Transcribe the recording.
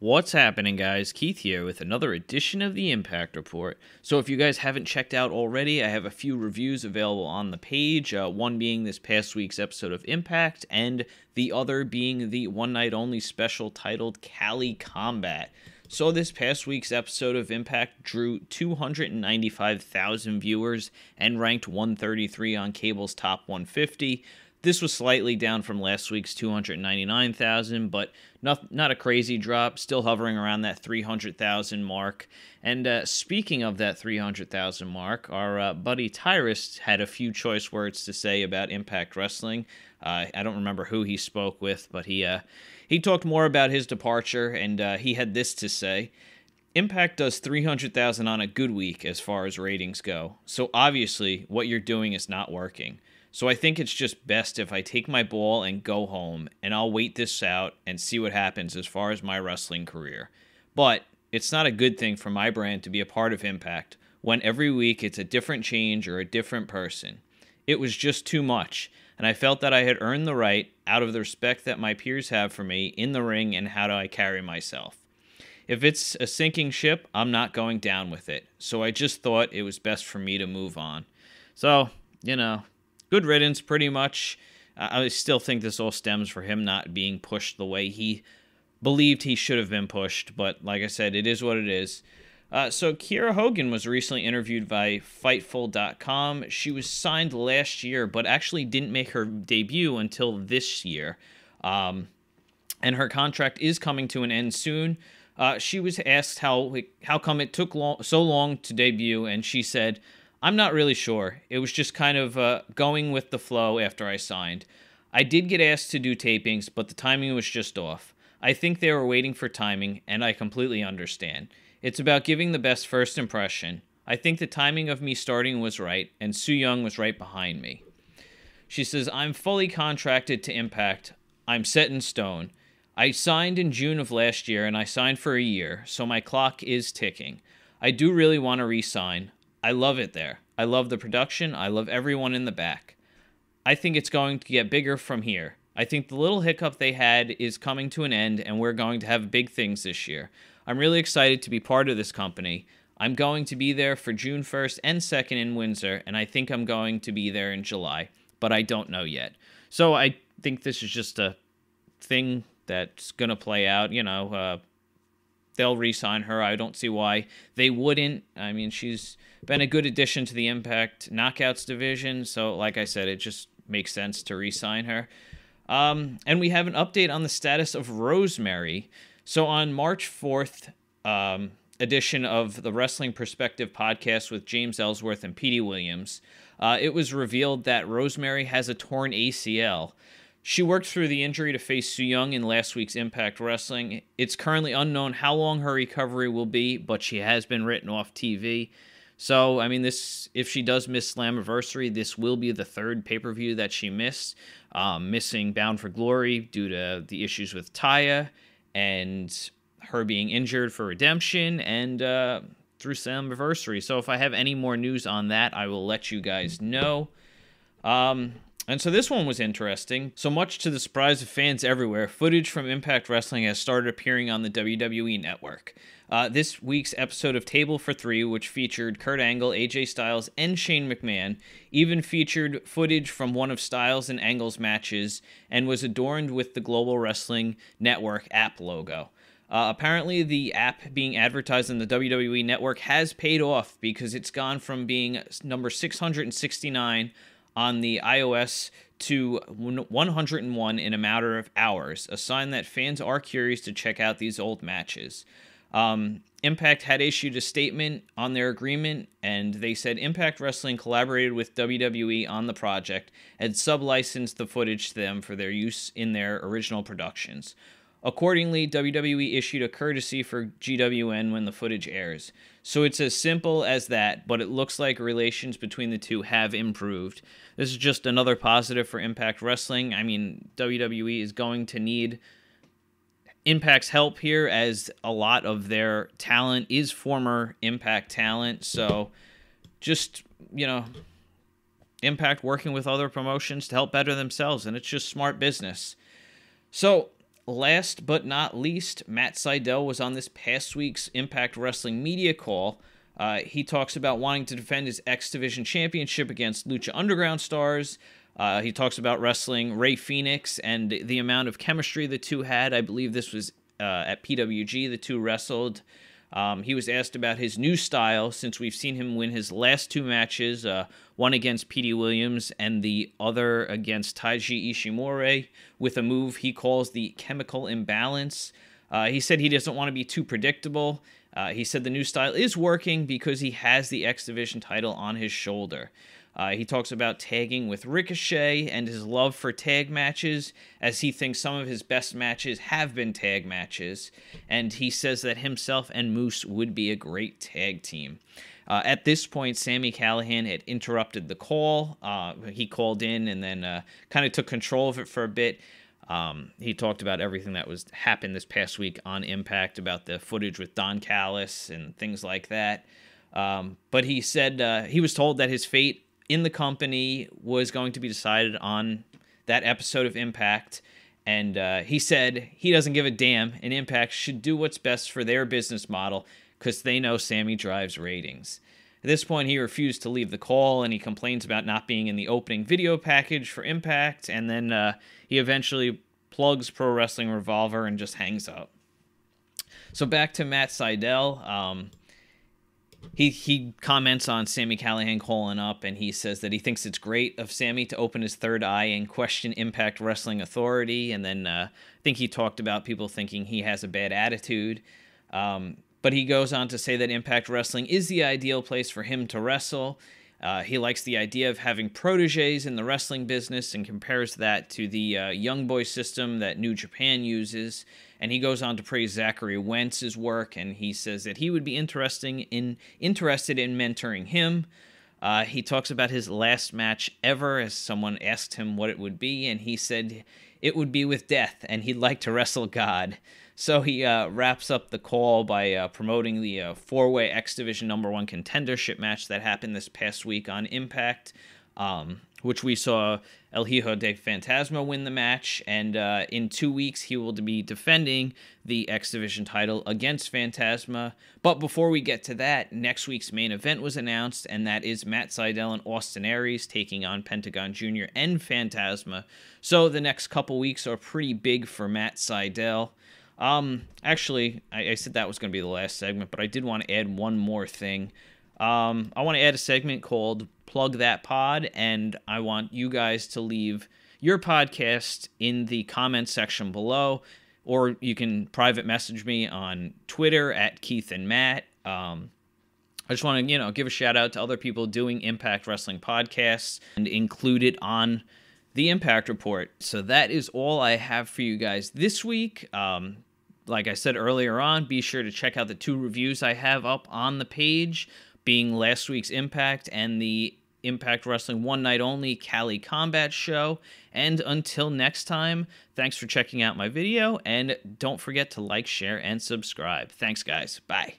What's happening, guys? Keith here with another edition of the Impact Report. So if you guys haven't checked out already, I have a few reviews available on the page, one being this past week's episode of Impact, and the other being the one-night-only special titled Cali Combat. So this past week's episode of Impact drew 295,000 viewers and ranked 133 on cable's top 150. This was slightly down from last week's 299,000, but not a crazy drop, still hovering around that 300,000 mark. And speaking of that 300,000 mark, our buddy Tyrus had a few choice words to say about Impact Wrestling. I don't remember who he spoke with, but he talked more about his departure, and he had this to say. Impact does 300,000 on a good week as far as ratings go, so obviously what you're doing is not working. So I think it's just best if I take my ball and go home, and I'll wait this out and see what happens as far as my wrestling career. But it's not a good thing for my brand to be a part of Impact when every week it's a different change or a different person. It was just too much, and I felt that I had earned the right out of the respect that my peers have for me in the ring and how do I carry myself. If it's a sinking ship, I'm not going down with it. So I just thought it was best for me to move on. So, you know, good riddance, pretty much. I still think this all stems from him not being pushed the way he believed he should have been pushed. But like I said, it is what it is. So Kira Hogan was recently interviewed by Fightful.com. She was signed last year, but actually didn't make her debut until this year. And her contract is coming to an end soon. She was asked how come it took so long to debut, and she said, I'm not really sure. It was just kind of going with the flow after I signed. I did get asked to do tapings, but the timing was just off. I think they were waiting for timing, and I completely understand. It's about giving the best first impression. I think the timing of me starting was right, and Su Yung was right behind me. She says, I'm fully contracted to Impact. I'm set in stone. I signed in June of last year, and I signed for a year, so my clock is ticking. I do really want to re-sign. I love it there. I love the production. I love everyone in the back. I think it's going to get bigger from here. I think the little hiccup they had is coming to an end, and we're going to have big things this year. I'm really excited to be part of this company. I'm going to be there for June 1st and 2nd in Windsor, and I think I'm going to be there in July, but I don't know yet. So I think this is just a thing that's going to play out, you know. They'll re-sign her. I don't see why they wouldn't. I mean, she's been a good addition to the Impact Knockouts division. So, like I said, it just makes sense to re-sign her. And we have an update on the status of Rosemary. So, on March 4th edition of the Wrestling Perspective podcast with James Ellsworth and Petey Williams, it was revealed that Rosemary has a torn ACL. She worked through the injury to face Su Yung in last week's Impact Wrestling. It's currently unknown how long her recovery will be, but she has been written off TV. So, I mean, this, if she does miss Slammiversary, this will be the third pay-per-view that she missed, missing Bound for Glory due to the issues with Taya and her being injured for Redemption and through Slammiversary. So if I have any more news on that, I will let you guys know. And so this one was interesting. So much to the surprise of fans everywhere, footage from Impact Wrestling has started appearing on the WWE Network. This week's episode of Table for Three, which featured Kurt Angle, AJ Styles, and Shane McMahon, even featured footage from one of Styles and Angle's matches and was adorned with the Global Wrestling Network app logo. Apparently, the app being advertised on the WWE Network has paid off because it's gone from being number 669 on the iOS to 101 in a matter of hours, a sign that fans are curious to check out these old matches. Impact had issued a statement on their agreement, and they said Impact Wrestling collaborated with WWE on the project and sublicensed the footage to them for their use in their original productions. Accordingly, WWE issued a courtesy for GWN when the footage airs. So it's as simple as that, but it looks like relations between the two have improved. This is just another positive for Impact Wrestling. I mean, WWE is going to need Impact's help here, as a lot of their talent is former Impact talent. So just, you know, Impact working with other promotions to help better themselves, and it's just smart business. So Last but not least, Matt Sydal was on this past week's Impact Wrestling media call. He talks about wanting to defend his X-Division championship against Lucha Underground stars. He talks about wrestling Ray Phoenix and the amount of chemistry the two had. I believe this was at PWG, the two wrestled. He was asked about his new style, since we've seen him win his last two matches, one against Petey Williams and the other against Taiji Ishimori, with a move he calls the chemical imbalance. He said he doesn't want to be too predictable. He said the new style is working because he has the X Division title on his shoulder. He talks about tagging with Ricochet and his love for tag matches, as he thinks some of his best matches have been tag matches, and he says that himself and Moose would be a great tag team. At this point, Sami Callihan had interrupted the call. He called in and then kind of took control of it for a bit. He talked about everything that happened this past week on Impact, about the footage with Don Callis and things like that. But he said he was told that his fate in the company was going to be decided on that episode of Impact, and he said he doesn't give a damn, and Impact should do what's best for their business model because they know Sami drives ratings. At this point, he refused to leave the call, and he complains about not being in the opening video package for Impact, and then he eventually plugs Pro Wrestling Revolver and just hangs up. So back to Matt Sydal. He comments on Sami Callihan calling up, and he says that he thinks it's great of Sami to open his third eye and question Impact Wrestling authority. And then I think he talked about people thinking he has a bad attitude. But he goes on to say that Impact Wrestling is the ideal place for him to wrestle. He likes the idea of having protégés in the wrestling business and compares that to the young boy system that New Japan uses. And he goes on to praise Zachary Wentz's work, and he says that he would be interested in mentoring him. He talks about his last match ever, as someone asked him what it would be, and he said it would be with death, and he'd like to wrestle God. So he wraps up the call by promoting the four-way X Division #1 contendership match that happened this past week on Impact, which we saw El Hijo de Fantasma win the match, and in 2 weeks he will be defending the X Division title against Fantasma. But before we get to that, next week's main event was announced, and that is Matt Sydal and Austin Aries taking on Pentagon Jr. and Fantasma. So the next couple weeks are pretty big for Matt Sydal. Actually, I said that was going to be the last segment, but I did want to add one more thing. I want to add a segment called Plug That Pod, and I want you guys to leave your podcast in the comment section below, or you can private message me on Twitter at Keith and Matt. I just want to, give a shout out to other people doing Impact Wrestling podcasts and include it on The Impact Report. So that is all I have for you guys this week. Like I said earlier on, be sure to check out the two reviews I have up on the page, being last week's Impact and the Impact Wrestling One Night Only Cali Combat Show. And until next time, thanks for checking out my video, and don't forget to like, share, and subscribe. Thanks, guys. Bye.